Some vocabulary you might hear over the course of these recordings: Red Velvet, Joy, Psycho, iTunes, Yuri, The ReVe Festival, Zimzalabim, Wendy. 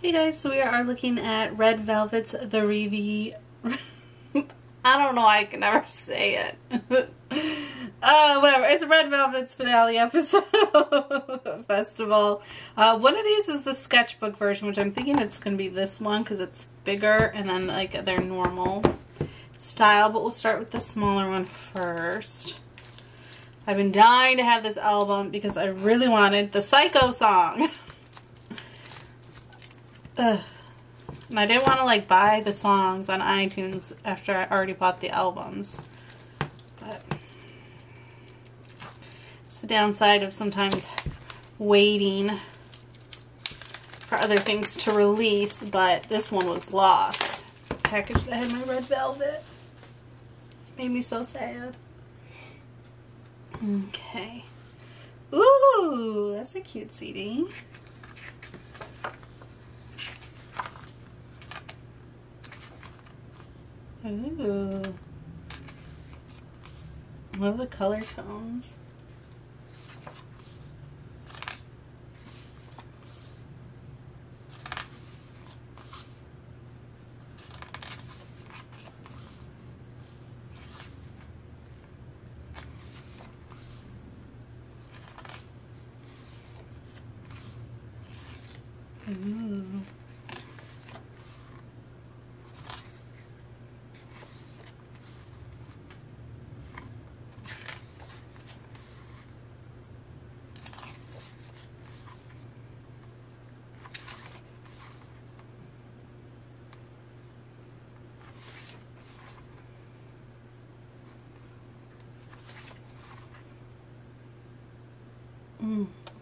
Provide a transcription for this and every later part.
Hey guys, so we are looking at Red Velvet's The ReVe. I don't know, I can never say it. Whatever. It's Red Velvet's finale episode festival. One of these is the sketchbook version, which I'm thinking it's going to be this one because it's bigger and then like their normal style. But we'll start with the smaller one first. I've been dying to have this album because I really wanted the Psycho song. Ugh. And I didn't want to like buy the songs on iTunes after I already bought the albums, but it's the downside of sometimes waiting for other things to release. But this one was lost. The package that had my Red Velvet made me so sad. Okay. Ooh, that's a cute CD. Ooh. Love the color tones. Ooh.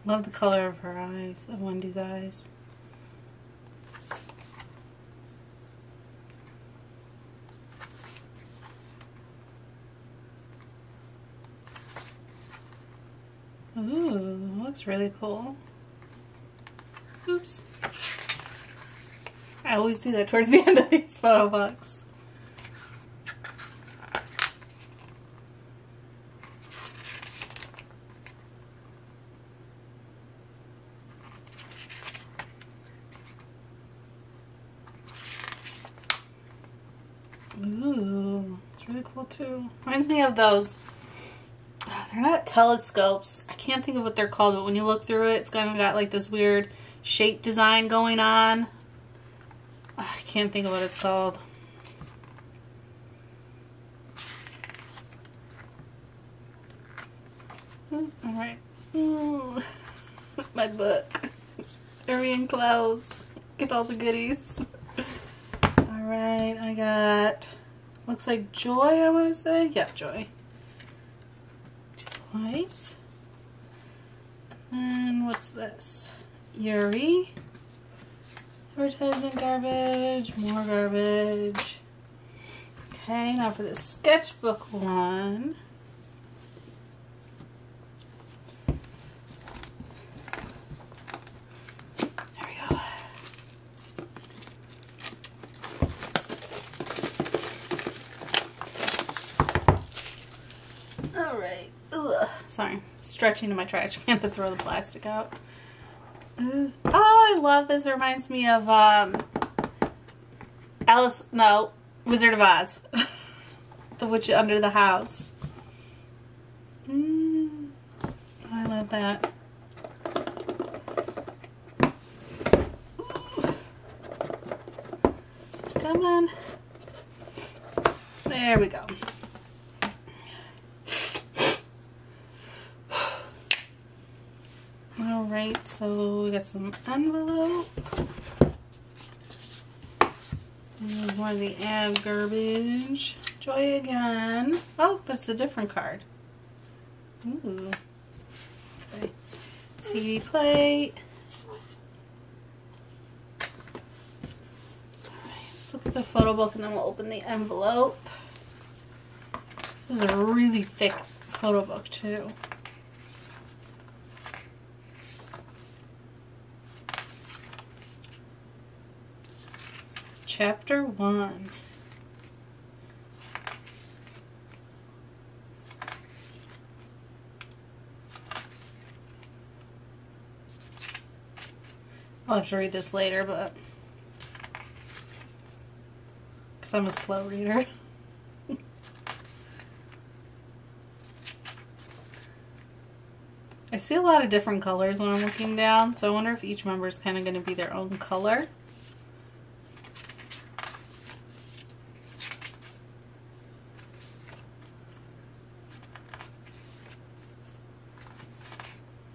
Love the color of her eyes, of Wendy's eyes. Ooh, looks really cool. Oops. I always do that towards the end of these photo books. Ooh, it's really cool too. Reminds me of those, they're not telescopes. I can't think of what they're called, but when you look through it, it's kind of got like this weird shape design going on. I can't think of what it's called. Ooh, all right. Ooh, my book. Hurry and close. Get all the goodies. Alright, I got, looks like Joy, I want to say. Yeah, Joy. Joy's. And then what's this? Yuri. Advertisement garbage, more garbage. Okay, now for the sketchbook one. Sorry, stretching to my trash can to throw the plastic out. Ooh. Oh, I love this. It reminds me of Wizard of Oz. The Witch Under the House. I love that. Ooh. Come on. There we go. Alright, so we got some envelope. And one of the ad garbage. Joy again. Oh, but it's a different card. Ooh. Okay. CD plate. Alright, let's look at the photo book and then we'll open the envelope. This is a really thick photo book, too. Chapter 1. I'll have to read this later, but because I'm a slow reader. I see a lot of different colors when I'm looking down, so I wonder if each member is kind of going to be their own color.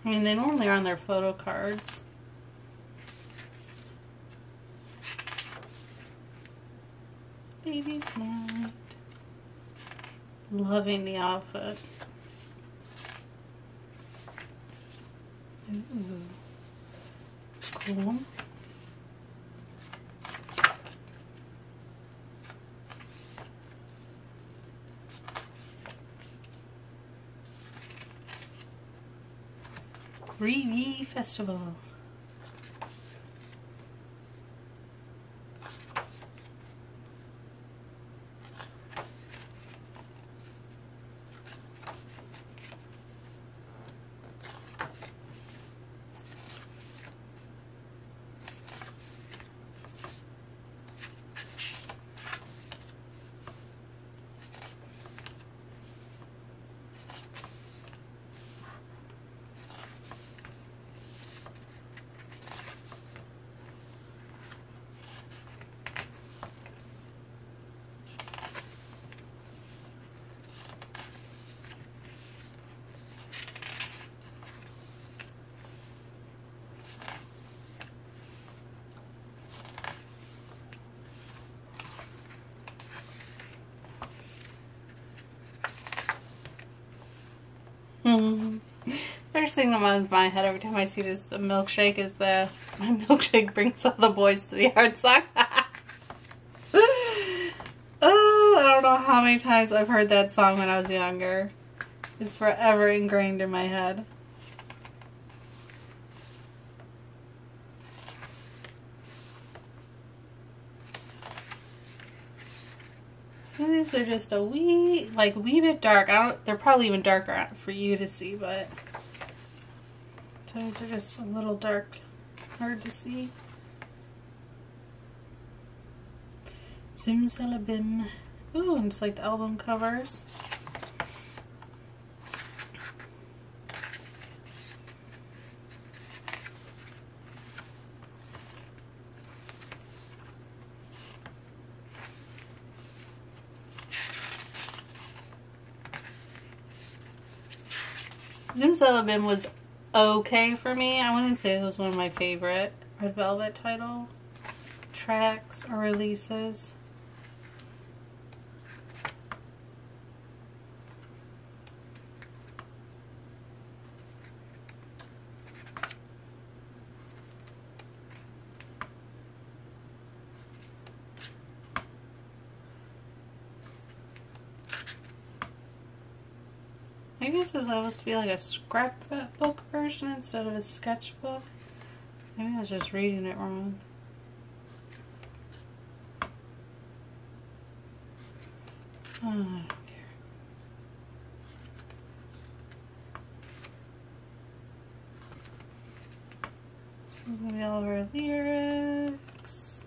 I mean, they normally are on their photo cards. Baby's night. Loving the outfit. Ooh. Cool. ReVe Festival. First thing that comes to my head every time I see this, the milkshake, is the my milkshake brings all the boys to the yard sale. Oh, I don't know how many times I've heard that song when I was younger. It's forever ingrained in my head. Some of these are just a wee bit dark. They're probably even darker for you to see, but these are just a little dark, hard to see. Zimzalabim. Ooh, and it's like the album covers. Zimzalabim was okay for me. I wouldn't say it was one of my favorite Red Velvet title tracks or releases. I guess it was supposed to be like a scrapbook version instead of a sketchbook. Maybe I was just reading it wrong. Oh, I don't care. This is going to be all of our lyrics.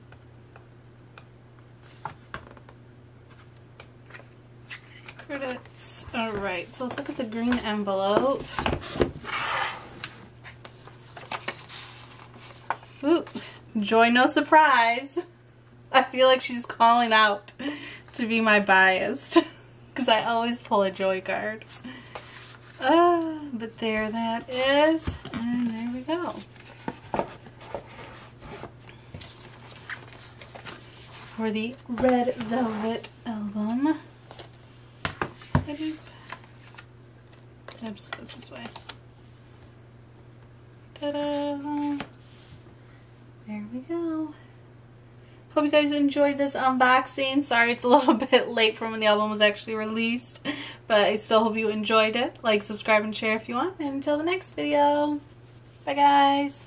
Credits. Alright, so let's look at the green envelope. Ooh, Joy, no surprise. I feel like she's calling out to be my biased, because I always pull a Joy card. But there that is, and there we go. For the Red Velvet album. Oops, goes this way. Ta-da! There we go. Hope you guys enjoyed this unboxing. Sorry it's a little bit late from when the album was actually released, but I still hope you enjoyed it. Like, subscribe, and share if you want. And until the next video, bye guys!